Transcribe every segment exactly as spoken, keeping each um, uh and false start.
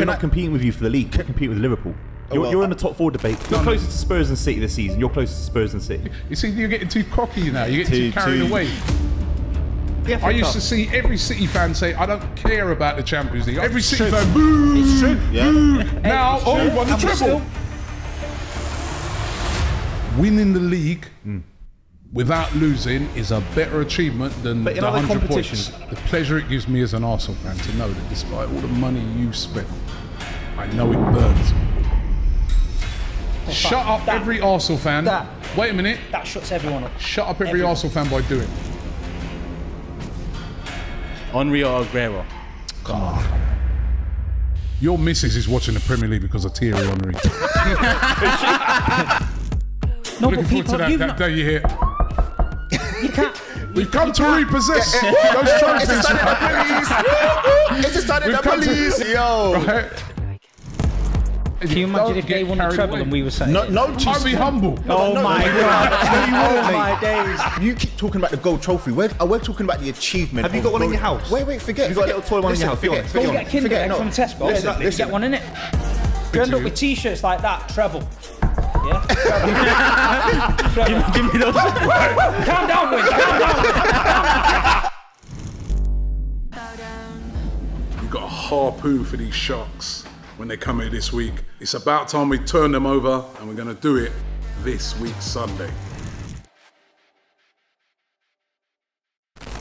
We're not I, competing with you for the league. We're competing with Liverpool. You're, well, you're in the top four debate. You're no, closer to Spurs and City this season. You're closer to Spurs and City. You see, you're getting too cocky now. You're getting too, too carried too. away. I used to see every City fan say, I don't care about the Champions League. Every City true. fan, boo, it's true. Yeah. boo. It's now, true. oh, we won the treble. Winning the league mm. without losing is a better achievement than the one hundred points. The pleasure it gives me as an Arsenal fan to know that despite all the money you spent, I know it burns. Shut up that, every Arsenal fan. That, Wait a minute. That shuts everyone up. Shut up every everyone. Arsenal fan by doing. Henrio Aguero. Come on. Your missus is watching the Premier League because of Thierry Henry. no, Looking forward to that, that day you hear. You can't. We've come to repossess those trophies. It's a stunning the police. Yo. Right? Can you imagine if they won the treble and we were saying no, no, I'll be humble. Oh no, my no, God. Oh my days. You keep talking about the gold trophy. We're, we're talking about the achievement. Have you got one in your house? Wait, wait, forget. You've got a little toy one in your house. Forget, forget. Go get Kinder Egg from Tesco. You get one in it. You end up with t-shirts like that, treble. Yeah? Treble. Give me those. Calm down, Win. Calm down. You've got a harpoo for these sharks when they come here this week. It's about time we turn them over, and we're gonna do it this week, Sunday.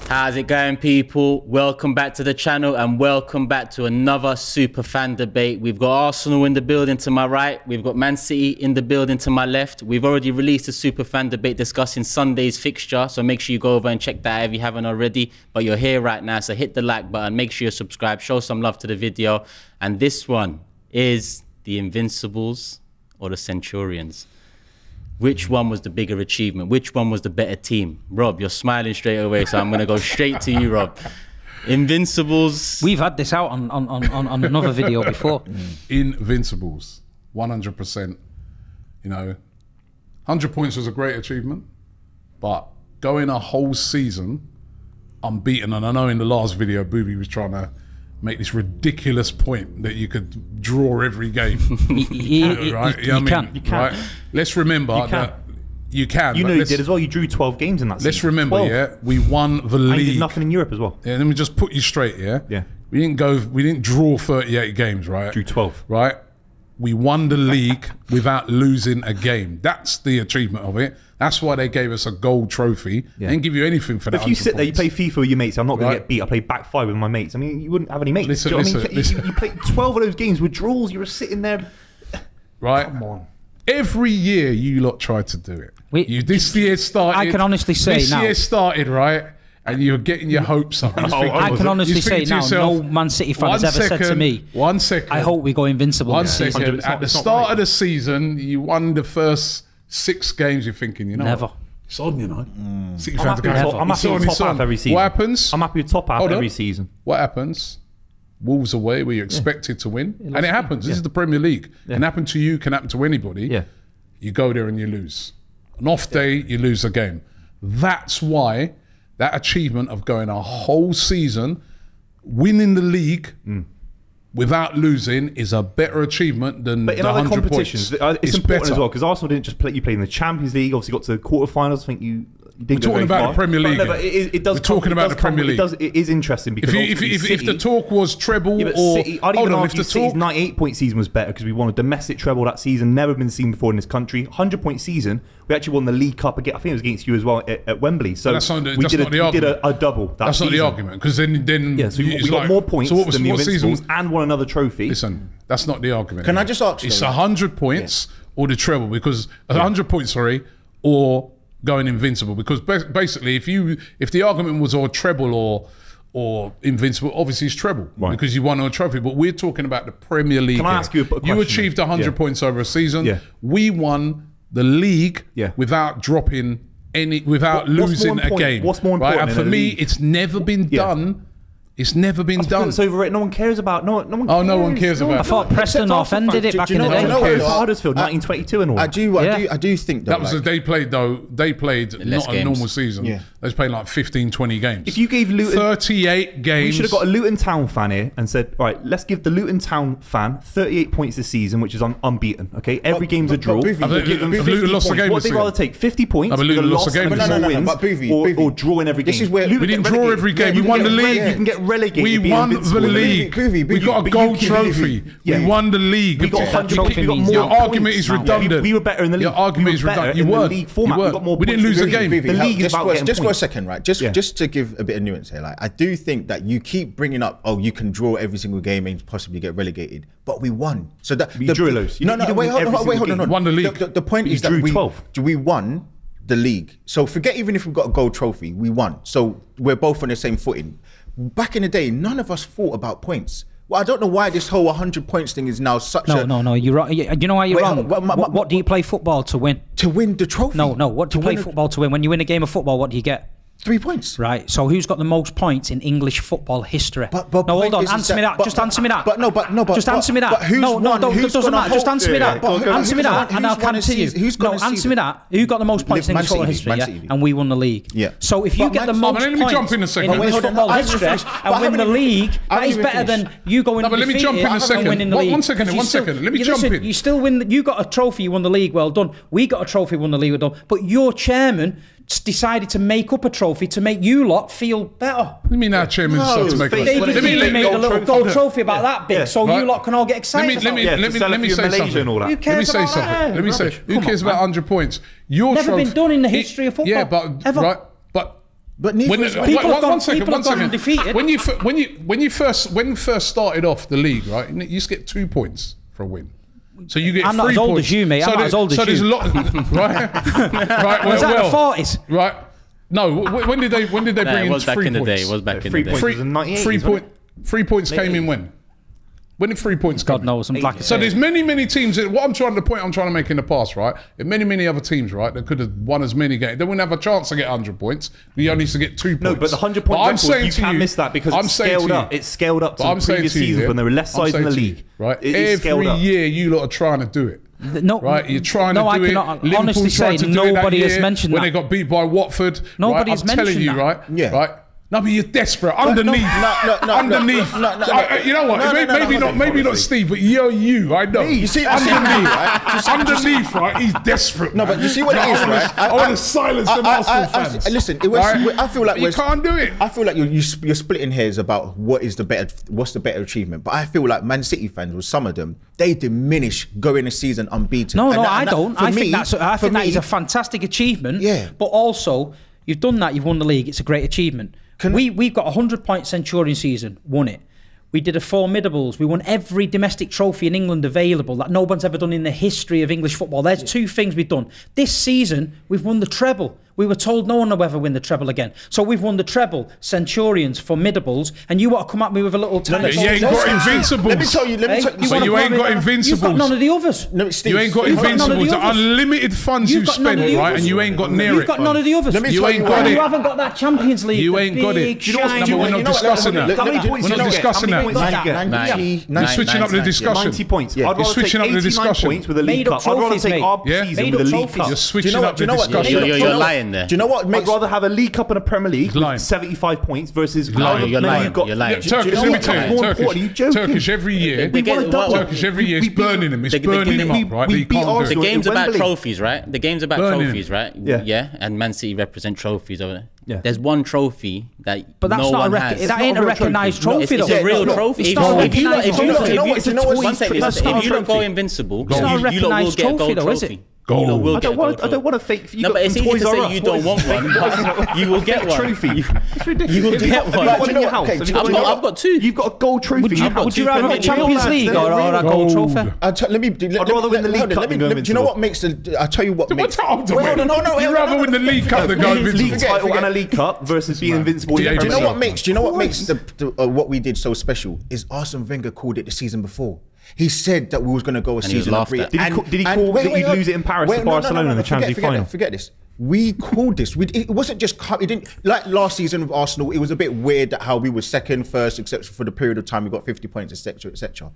How's it going, people? Welcome back to the channel, and welcome back to another super fan debate. We've got Arsenal in the building to my right. We've got Man City in the building to my left. We've already released a super fan debate discussing Sunday's fixture, so make sure you go over and check that out if you haven't already. But you're here right now, so hit the like button, make sure you subscribe, show some love to the video. And this one is the Invincibles or the Centurions. Which one was the bigger achievement? Which one was the better team? Rob, you're smiling straight away, so I'm going to go straight to you, Rob. Invincibles. We've had this out on, on, on, on another video before. Invincibles, one hundred percent. You know, one hundred points was a great achievement, but going a whole season unbeaten, and I know in the last video, Buvey was trying to make this ridiculous point that you could draw every game. you, you, right? you, you, you, you know can. I mean? You can. Right? Let's remember you that can. you can. You know you did as well. You drew twelve games in that season. Let's remember, twelve. Yeah, we won the league. And you did nothing in Europe as well. Yeah, let me just put you straight, yeah? Yeah. We didn't go, we didn't draw thirty-eight games, right? Drew twelve. Right? We won the league without losing a game. That's the achievement of it. That's why they gave us a gold trophy. Yeah. They didn't give you anything for that. But if you sit there, you play FIFA with your mates, I'm not going right. to get beat. I play back five with my mates. I mean, you wouldn't have any mates. Listen, you know listen, I mean? listen. You, you played twelve of those games with draws. You were sitting there. Right. Come on. Every year you lot tried to do it. We, you, this year started. I can honestly say this now. This year started, right? And you're getting your hopes up. No, thinking, I can honestly say now, yourself, no Man City fan has ever second, said to me, one second, I hope we go invincible. One yeah. second, at the start right. of the season, you won the first six games, you're thinking, you know Never. What? It's on, you know. Mm. City fans I'm happy, go, to, I'm happy on, to top half every season. What happens? I'm happy to top half every season. What happens? Wolves away where you're expected yeah. to win. It and it happens. Yeah. This is the Premier League. Yeah. Can happen to you, can happen to anybody. Yeah. You go there and you lose. An off day, you lose a game. That's why that achievement of going a whole season, winning the league mm. without losing is a better achievement than but in the other competitions, points. It's, it's important better. as well, because Arsenal didn't just play, you played in the Champions League, obviously got to the quarterfinals, I think you didn't We're talking about far. the Premier League. But no, but it, it does We're come, talking it about does the Premier come, League. It, does, it is interesting because If, you, if, City, if the talk was treble yeah, or... City, I don't even know if the City's ninety-eight point season was better because we won a domestic treble that season, never been seen before in this country. one hundred point season, we actually won the League Cup again. I think it was against you as well at, at Wembley. So that's not, that's we did, a, we did a, a double that That's season. not the argument because then... then yeah, so we, we got like, more points so what was, than the what Invincibles season? and won another trophy. Listen, that's not the argument. Can I just ask you? It's one hundred points or the treble because... one hundred points, sorry, or... going invincible because basically if you if the argument was or treble or or invincible, obviously it's treble right. because you won a trophy, but we're talking about the Premier League. Can I ask you a question? You achieved one hundred yeah. points over a season. Yeah. We won the league yeah. without dropping any, without what, losing a game. What's more important? Right? And for me, league? it's never been yeah. done It's never been done. It's overrated. No one cares about. No, no one. Cares. Oh, no one cares no about. One. I thought Preston North End did it back in the day. Huddersfield, nineteen twenty-two, and all. I do. I do. I do think that was they played though. They played not a normal season. They was playing like fifteen, twenty games. If you gave Luton thirty-eight games, we should have got a Luton Town fan here and said, all right, let's give the Luton Town fan thirty-eight points this season, which is unbeaten. Okay, every game's a draw. Luton lost a game. What they rather take fifty points? Luton lost a game. No, no, no. But Buvey, or draw in every game. This is where we didn't draw every game. We won the league. You can get. We won the league. We got a gold trophy. We won the league. We got more. Your argument is redundant. We were better in the league. Your argument is redundant. You were. We didn't lose the game. The league is about getting points. Just for a second, right? Just just to give a bit of nuance here, like I do think that you keep bringing up, oh, you can draw every single game and possibly get relegated, but we won. So that you drew loose. No, no, wait, hold on. Won the league. The point is that we we won the league. So forget even if we got a gold trophy, we won. So we're both on the same footing. Back in the day, none of us thought about points. Well, I don't know why this whole one hundred points thing is now such no, a... No, no, no, you're wrong. You know why you're Wait, wrong? What, what, what, what do you play football to win? To win the trophy? No, no, what do you play football to win? When you win a game of football, what do you get? Three points. Right, so who's got the most points in English football history? But, but no, hold on, answer me that, that. Just but, answer me that. But no, but no, but... Just answer me that. But, but who's no, no, won? Who's doesn't matter, just answer me that. Answer me that, and I'll come to you. No, answer me that. Who got the most points in English football history, and we won the league? Yeah. So if you get the most points in English football history and win the league, that is better than you going in the league and winning the league. One second, one second, let me jump in. You still win, you got a trophy, you won the league, well done. We got a trophy, won the league, well done. But your chairman decided to make up a trophy to make you lot feel better. You mean our chairman decided to make up a trophy? David Ginola made a little gold trophy about that big, so you lot can all get excited. Let me let me say something. Who cares about that? Let me say something. Who cares about one hundred points? Your trophy never been done in the history of football. Yeah, but right, but but people have gone undefeated. When you when you when you first when first started off the league, right, you just get two points for a win. So you get I'm three not as old points. As you, mate. I'm so not as old so as you. So there's a lot, right? Right. Was well, that well, the forties? Right. No. When did they? When did they bring no, in was three in points? It was back in the day. It was back in the day. Three point. Three points came in when? When did three points God come? God knows. I'm black. So there's many, many teams. That, what I'm trying to point, I'm trying to make in the past, right? Many, many other teams, right? That could have won as many games. They wouldn't have a chance to get one hundred points. We only used to get two points. No, but the one hundred point record, I'm saying you can't miss that because it's scaled up. It's scaled up to the previous seasons when there were less sides in the league. Right? Every year you lot are trying to do it. No, right, you're trying no, to do I cannot, it. Honestly, say nobody has mentioned that when they got beat by Watford. Nobody's mentioned that. Right? Yeah. Right. No, but you're desperate. Underneath. No, no, no, underneath. No, no, no, I, you know what? No, no, no, maybe no, no, not no, maybe no, not Steve, but you're you, I know. You see, underneath, right? Underneath, right? He's desperate. No, but you see what it is, right? I, I, I want to silence I, them I, Arsenal I, I, fans. I, listen, it was, right? I feel like you can't do it. I feel like you're, you're splitting hairs about what is the better, what's the better achievement. But I feel like Man City fans, with some of them, they diminish going a season unbeaten. No, and no, that, I that, don't. I me, think that's I think that is a fantastic achievement. Yeah. But also, you've done that. You've won the league. It's a great achievement. Can we, we've got a one hundred point Centurion season, won it. We did a formidables. We won every domestic trophy in England available that no one's ever done in the history of English football. There's yeah. two things we've done. This season, we've won the treble. We were told no one will ever win the treble again. So we've won the treble, Centurions, formidables, and you want to come at me with a little time. No, you ain't got Invincibles. Let me tell you, let me tell you. So you ain't got Invincibles. You've got none of the others. No, Steve, you ain't got Invincibles. The unlimited funds you've spent, right? And you ain't got near it. You've got none of the others. You ain't got it. You haven't got that Champions League. You ain't got it. We're not discussing that. We're not discussing that. You're switching up the discussion. ninety points. You're switching up the discussion. I'd rather take our season with a League Cup. You're switching up the discussion. You're lying there. Do you know what? I'd rather have a League Cup and a Premier League with seventy-five points versus... You're lying. You're lying. Turkish, let me tell you. Turkish every year. Turkish every year. It's burning them. It's burning them up, right? The game's about trophies, right? The game's about trophies, right? Yeah. And Man City represent trophies over there. Yeah. There's one trophy that but that's no not one a has. That ain't a recognised trophy, though. It's a real trophy. If you don't go Invincible, you lot will get a gold trophy. Gold. You will I, don't want, gold I don't want a fake. You no, but it's easy to say you don't want one. You will get one. Trophy. It's ridiculous. You will get one. Like, one in your house. Okay, I've, got, got, I've got two. You've got a gold trophy. Would you, would you rather have a Champions League or a gold trophy? I'd rather win the League Cup than go Invincibles. Do you know what makes the? I'll tell you what makes. What's up? No, no, no. You'd rather win the League Cup than go Invincible. League title and a League Cup versus being Invincible. Do you know what makes? Do you know what makes the what we did so special? Is Arsene Wenger called it the season before. He said that we was going to go a and season of three. Did he, and, did he call wait, that wait, you'd wait, lose it in Paris wait, to Barcelona no, no, no, no, in the Champions League final? Forget this. We called this. We, it wasn't just, it didn't, like last season with Arsenal, it was a bit weird that how we were second, first, except for the period of time we got fifty points, et cetera, et cetera.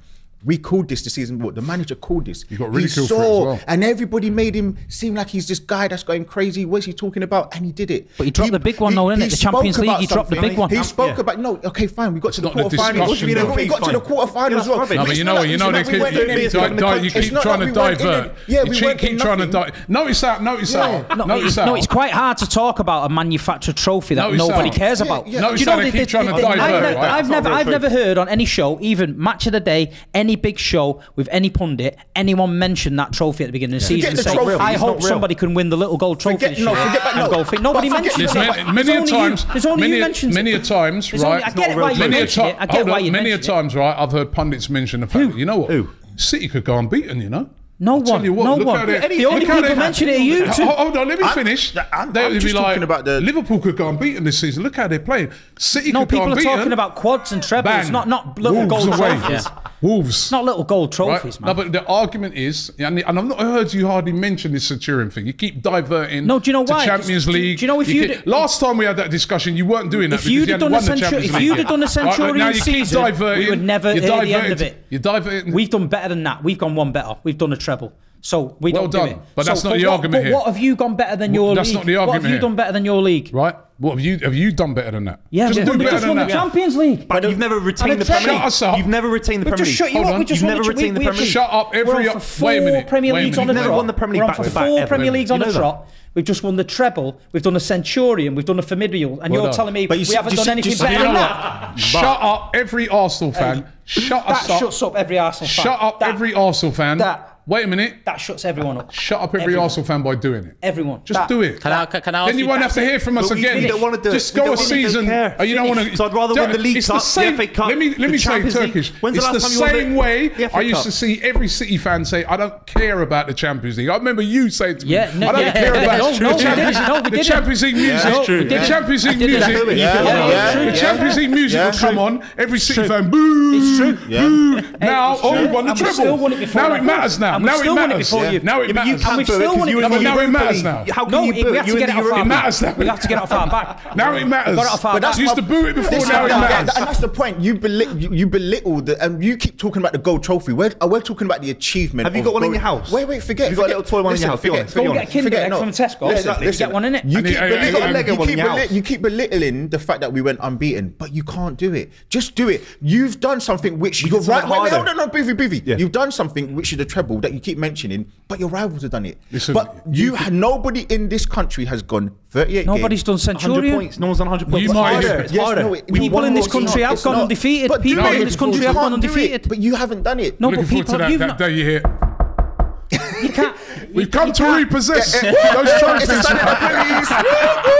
We called this the season. What the manager called this. You got really cool for it as well. And everybody made him seem like he's this guy that's going crazy. What's he talking about? And he did it. But he dropped he, the big one, though, didn't it? The Champions League. He dropped the big one. He spoke yeah. about no. Okay, fine. We got to the quarterfinal. We got to the quarterfinal as well. No, but you know what? You know they keep. You keep trying to divert. Yeah, we keep trying to divert. Notice that. Notice that. Notice. No, it's quite hard to talk about a manufactured trophy that no, nobody cares yeah, about. Yeah. No, you know, they, they, trying they, to divert, I've, ne right? I've never, I've never heard on any show, even Match of the Day, any big show with any pundit, anyone mention that trophy at the beginning of the forget season. The say, I it's hope somebody can win the little gold trophy. Forget, no, forget that, no. Go nobody mentions it. Many a times, there's only you mentions it. Many a times, right? I get why you mention it. I get why you mention it. Many a times, right? I've heard pundits mention the fact. You know what? City could go unbeaten. You know. No one, what, no one. They, the only people mentioned it are you two. Hold on, let me I'm, finish. I'm, they I'm just be like, talking about the... Liverpool could go unbeaten this season. Look how they're playing. City no, could go unbeaten. No, people are talking about quads and trebles, bang. not not little Wolves gold away. trophies. Yeah. Wolves. Not little gold trophies, right? man. No, but the argument is, and, the, and I've not heard you hardly mention this Centurion thing. You keep diverting no, do you know why? to Champions League. Do you know if you get, last time we had that discussion, you weren't doing that if because you had won the Champions League. If you'd have done a Centurion season, we would never hear the end of it. You're diverting. We've done better than that. We've gone one better. We've done a treble. So we well don't done. do it. But so, that's not but the what, argument but here. What have you done better than your well, that's league? That's not the argument What have you here. done better than your league? Right? What have you have you done better than that? Yeah, just yeah. do we better just won than the that. Champions League. But, but you've never retained the Premier League. You've never retained the Premier League. Shut you up. You've never retained the Premier League. Shut up. Every wait a minute. Premier Leagues on the trot. Never won the Premier League back to back. Four Premier Leagues on the trot. We've just won the treble. We've done a Centurion. We've done a Familial. And you're telling me we haven't done anything better than that? Shut up, every Arsenal fan. Shut us up. Shuts up every Arsenal fan. Shut up, every Arsenal fan. Wait a minute. That shuts everyone up. Shut up every everyone. Arsenal fan by doing it. Everyone. Just that, do it. Can I, can I then you won't have to hear from us again. We don't want to do Just it. go a season. Oh, you don't want to. So I'd rather win the League Cup, the F A Cup. Let me, let me say Turkish. It's the same way I used to see every City fan say, I don't care about the Champions League. I remember you saying to me, I don't care about the Champions League music. The Champions League music. The Champions League music will come on. Every City fan, boo. It's true. Now, oh, we won the treble. Now it matters now. And now it matters. Now it matters. Now it matters. And we still want it before you. Now it matters now. How can you boo it? We have to get it off our back. We have to get it off our back. Now it matters. But you used to boo it before. Now it matters. And that's the point. You belittle. You belittle the. And you keep talking about the gold trophy. We're we're talking about the achievement. Have you got one in your house? Wait, wait, forget. You got a little toy one in your house. Forget. Go get a Kinder Egg from Tesco. Get one in it. You keep you keep belittling the fact that we went unbeaten, but you can't do it. Just do it. You've done something which you're right. No, no, no, Buvey, Buvey. You've done something which is a treble that you keep mentioning, but your rivals have done it. Listen, but you, you nobody in this country has gone thirty-eight. Nobody's games, done Centurion. Points. No one's done one hundred points. You might. Harder. It's yes, harder. No, it, people in this country have gone undefeated. People in this country have gone undefeated. But you haven't done it. No, but people have that, that day you hear. You can't. We've come you to can't. repossess those trophies. It's a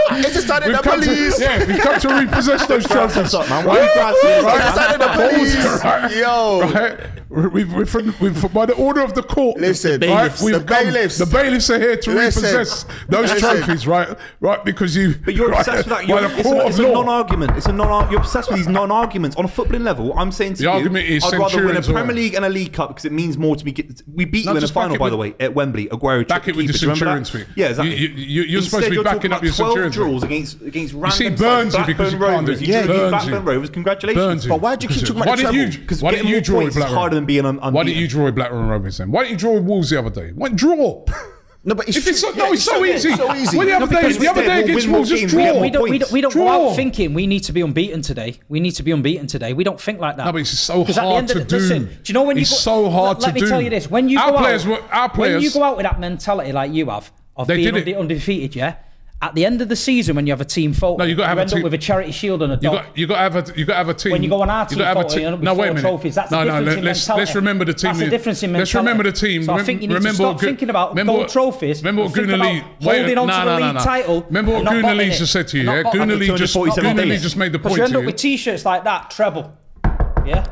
police. It's a we've police. To, yeah, we've come to repossess those trophies. Up, man. Why are you police? Yo. Right? We've, we've, from, we've, by the order of the court. Listen, the bailiffs. Right? We've the, come, bailiffs. the bailiffs are here to Listen. repossess those Listen. trophies, right? Right, because you. But you're right, obsessed with that. You're, by the court it's a, a non-argument. It's a non. You're obsessed with these non-arguments on a footballing level. I'm saying to you, I'd rather win a Premier League and a League Cup because it means more to me. We beat you in a final, by the way, at Wembley. Aguero back it with the Centurions thing. Yeah, exactly. You, you, you're Instead, supposed to be you're backing up your Centurions draws against against random. You see Burns because you can't do it. Yeah, Blackburn Rovers. Congratulations. But why do you keep talking about trouble? Because getting more points is harder than being unbeaten. Why didn't you draw Blackburn Rovers then? Why didn't you draw Wolves the other day? Why draw? No, but it's, if it's so, yeah, no, it's, it's so, so easy. So easy. Well, the other no, day, the other day against Wolves, just draw. We don't, we don't, we don't go out thinking we need to be unbeaten today. We need to be unbeaten today. We don't think like that. No, but it's so hard to do. Listen, do you know when you go, so hard let, to let me do. tell you this: when you our go players, out, our players, when you go out with that mentality like you have of they being unde undefeated, yeah. At the end of the season, when you have a team photo, no, you got to have you a end up with a charity shield and a dog. You got, you got to have a, you got to have a team. When you go on our team photo, you end up with no, four trophies. That's no, a difference no, in let's, mentality. Let's remember the team. That's a difference in mentality. Let's remember the team. So I think you need remember to stop thinking about gold trophies. Remember what Ginola holding on no, to the no, league no, no. title. Remember what Ginola just said to you. Yeah, Ginola just Ginola just made the point to you. You end up with t-shirts like that, treble. Yeah.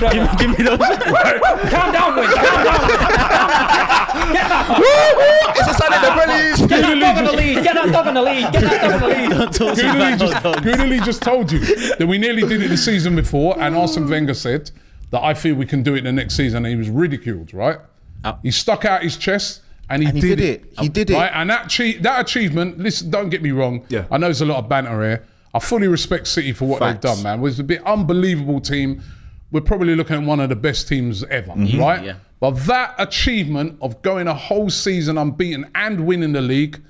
give, give me those. Calm down, Wins. Calm down. Get that. Woo, it's a sign of the release. Get that dog in the lead. Get that dog in the lead. Get that dog in the lead. Goodily just, just told you that we nearly did it the season before, and Arsene Wenger said that I feel we can do it the next season, and he was ridiculed, right? Oh. He stuck out his chest. And he, and he did, did it. it. He did right? it. And that that achievement, listen, don't get me wrong. Yeah. I know there's a lot of banter here. I fully respect City for what Facts. they've done, man. It was a bit unbelievable team. We're probably looking at one of the best teams ever, mm-hmm. right? Yeah. But that achievement of going a whole season unbeaten and winning the league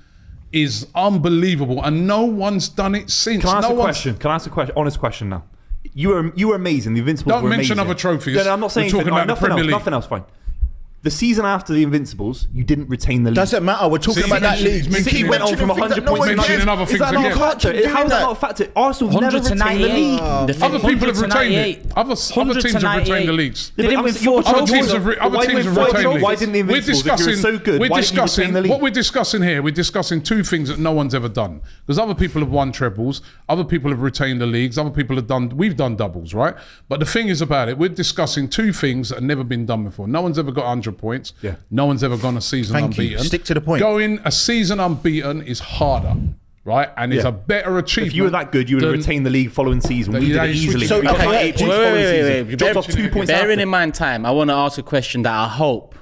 is unbelievable. And no one's done it since. Can I ask no a question? Can I ask a question? Honest question now. You were, you were amazing. The Invincibles Don't were amazing. Don't mention other trophies. No, no, I'm not saying we're talking anything. about no, the Premier else, League. Nothing else, fine. The season after the Invincibles, you didn't retain the league. Doesn't matter. We're talking See, about that league. City went on from one hundred no points. Is that not a factor? How is that not a factor? Arsenal never retained the league. Uh, the other people have retained it. Other, other teams have retained the leagues. They didn't win four trophies. Other teams have, other teams have retained leagues. Why didn't the Invincibles, if you were so good, why didn't you retain the league? What we're discussing here, we're discussing two things that no one's ever done. Because other people have won trebles. Other people have retained the leagues. Other people have done, we've done doubles, right? But the thing is about it, we're discussing two things that have never been done before. No one's ever got one hundred points. Yeah. No one's ever gone a season Thank unbeaten. You. Stick to the point. Going a season unbeaten is harder, right? And yeah. it's a better achievement. If you were that good, you would retain the league following season. We did it easily. So, we okay, wait, eight wait, wait, wait, wait, wait. Bear, two points bearing after. in mind time, I want to ask a question that I hope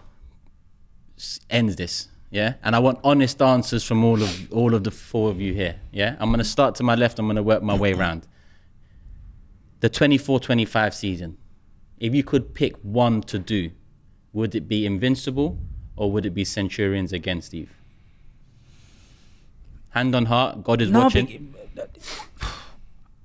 ends this, yeah? And I want honest answers from all of, all of the four of you here, yeah? I'm going to start to my left. I'm going to work my way around. The twenty-four twenty-five season, if you could pick one to do, would it be Invincible or would it be Centurions again, Steve? Hand on heart, God is no, watching.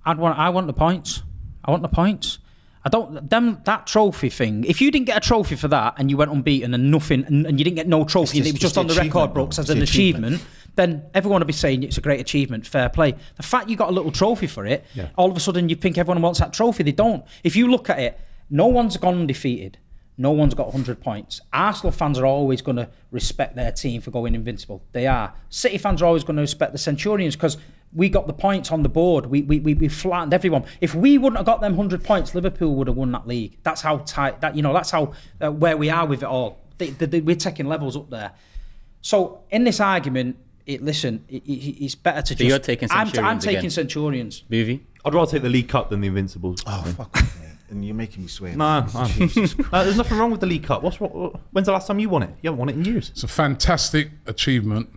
I'd want, I want the points. I want the points. I don't, them, that trophy thing, if you didn't get a trophy for that and you went unbeaten and nothing, and, and you didn't get no trophy, just, and it was just on the record books as an achievement, achievement, then everyone would be saying it's a great achievement, fair play. The fact you got a little trophy for it, yeah. all of a sudden you think everyone wants that trophy. They don't. If you look at it, no one's gone undefeated. No one's got one hundred points. Arsenal fans are always going to respect their team for going invincible. They are. City fans are always going to respect the Centurions because we got the points on the board. We, we, we, we flattened everyone. If we wouldn't have got them one hundred points, Liverpool would have won that league. That's how tight, that, you know, that's how, uh, where we are with it all. They, they, they, we're taking levels up there. So in this argument, it, listen, it, it, it's better to so just... you're taking Centurions I'm, I'm taking again. Centurions. Buvey? I'd rather take the League Cup than the Invincibles. Oh, yeah. fuck And you're making me swear. Nah, nah. uh, there's nothing wrong with the League Cup. What's what, when's the last time you won it? You haven't won it in years. It's a fantastic achievement.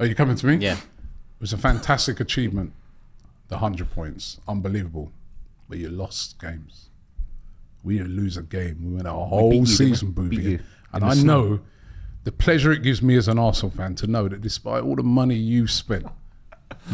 Are you coming to me? Yeah. It was a fantastic achievement. The one hundred points, unbelievable. But you lost games. We didn't lose a game. We went a whole we season, Buvey. And I know the pleasure it gives me as an Arsenal fan to know that despite all the money you've spent,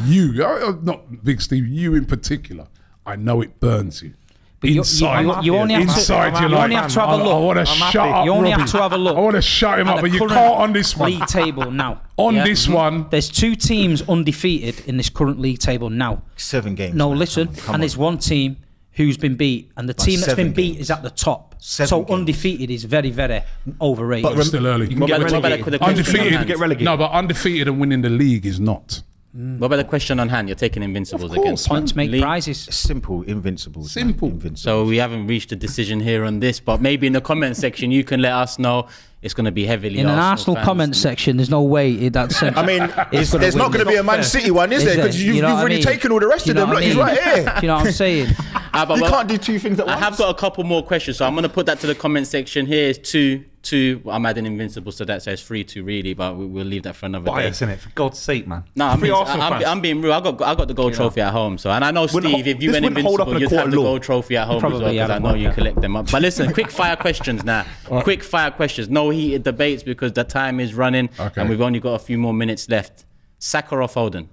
you, not Big Steve, you in particular, I know it burns you. But inside, you, you, you only have inside, to, you like, only have to have a look. I, I want to shut happy. up, You only Robbie. have to have a look. I want to shut him up, but you can't on this one. League table now. on yeah? this one, there's two teams undefeated in this current league table now. Seven games. No, man. listen, come on, come and there's on. one team who's been beat, and the like team that's been beat games. is at the top. Seven so games. Undefeated is very, very overrated. But, but still early. You can get relegated. Undefeated. No, but undefeated and winning the league is not. Mm. What about the question on hand? You're taking Invincibles again. Points make prizes. Simple, Invincibles. Simple. Invincibles. So we haven't reached a decision here on this, but maybe in the comment section you can let us know. It's going to be heavily in Arsenal an Arsenal fans. comment section. There's no way that's. I mean, it's gonna there's win. not going to be a Man City one, is, is there? Because you, you know you've already I mean? taken all the rest you know of them. Look, I mean? he's right here. Do you know what I'm saying? uh, but, you can't do two things at once. I have got a couple more questions, so I'm going to put that to the comment section. Here's two, two. Well, I'm adding Invincibles to that, so it's three, two really. But we, we'll leave that for another Bias, day. Bias, innit? For God's sake, man. No, I'm, being, I'm, I'm being real. I got, I got the gold trophy at home. So, and I know Steve, wouldn't, if you went Invincible, you'd have the gold trophy at home as well, because I know you collect them up. But listen, quick fire questions now. Quick fire questions. No heated debates because the time is running okay. and we've only got a few more minutes left. Saka or Foden?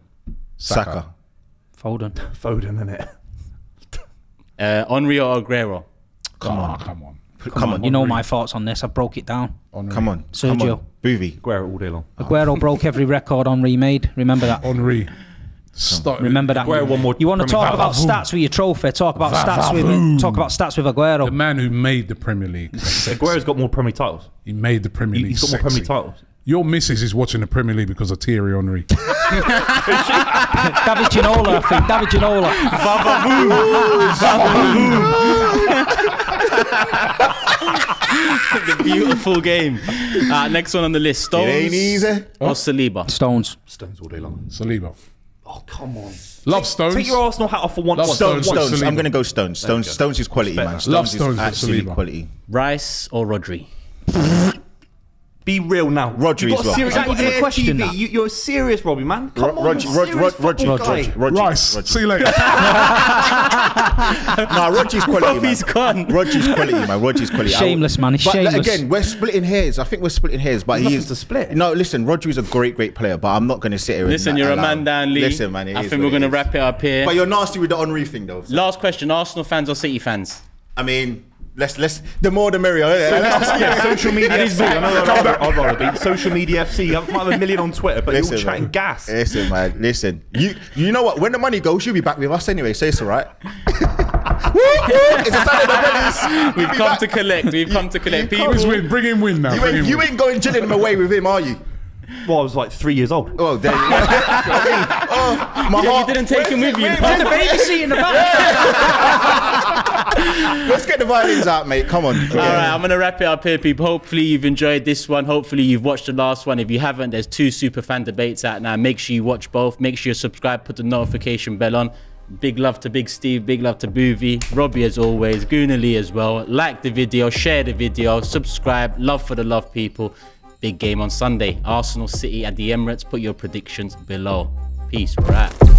Saka. Saka. Foden. Foden, innit? uh, Henry or Aguero? Come, come on. on, come on. Come, come on. on. You know my thoughts on this. I broke it down. Henry. Come on. Sergio. Buvey. Aguero all day long. Aguero oh. broke every record Henry made. Remember that. Henry. Stop. Remember that. Aguero one more you want to talk about stats with your trophy. Talk about stats with talk about stats with Aguero. The man who made the Premier League. Aguero's got more Premier titles. He made the Premier League. He's got more Premier titles. Your missus is watching the Premier League because of Thierry Henry. David Ginola, I think. David Ginola. The beautiful game. Uh, next one on the list: Stones. It ain't easy. Or Saliba. Stones. Stones all day long. Saliba. Oh, come on. Love Stones. Take your Arsenal hat off for one. Love Stones. Stones. Stones. I'm going to go Stones. Stones go. Stones is quality, man. Stones Love Stones is absolute quality. Rice or Rodri? Be real now. Rodri as well. Serious, that even a question that. You, you're a serious Robbie, man. Come on, Rodri, Rodri, Rodri, Rodri, Rodri. Rice. Rodri. See you later. Nah, Rodri's quality, Robbie's man. Gone. Rodri's quality, man. Rodri's quality. Shameless, man. He's but shameless. Again, we're splitting hairs. I think we're splitting hairs, but There's he is to split. No, listen, Rodri's a great, great player, but I'm not going to sit here. Listen, and you're a man down, Lee. Listen, man. I think we're going to wrap it up here. But you're nasty with the Henry thing, though. So. Last question: Arsenal fans or City fans? I mean. Let's, let's, the more the merrier. Yeah, social media F C. I know I'd rather be social media F C. I might have a million on Twitter, but listen, you're all chatting gas. Listen, man, listen. You you know what? When the money goes, you'll be back with us anyway, so it's all right. It's a Saturday night. We've come back. to collect. We've come to collect. People. Win. Bring him win now. You, ain't, him you win. ain't going chilling him away with him, are you? Well, I was like three years old. Oh, there you go. Oh, my yeah, heart. You didn't take him with you. Put the baby seat in the back. Let's get the violins out, mate. Come on. All right, I'm going to wrap it up here, people. Hopefully you've enjoyed this one. Hopefully you've watched the last one. If you haven't, there's two super fan debates out now. Make sure you watch both. Make sure you subscribe. Put the notification bell on. Big love to Big Steve. Big love to Buvey. Robbie, as always. Guna Lee as well. Like the video. Share the video. Subscribe. Love for the love, people. Big game on Sunday. Arsenal City at the Emirates. Put your predictions below. Peace. We're out.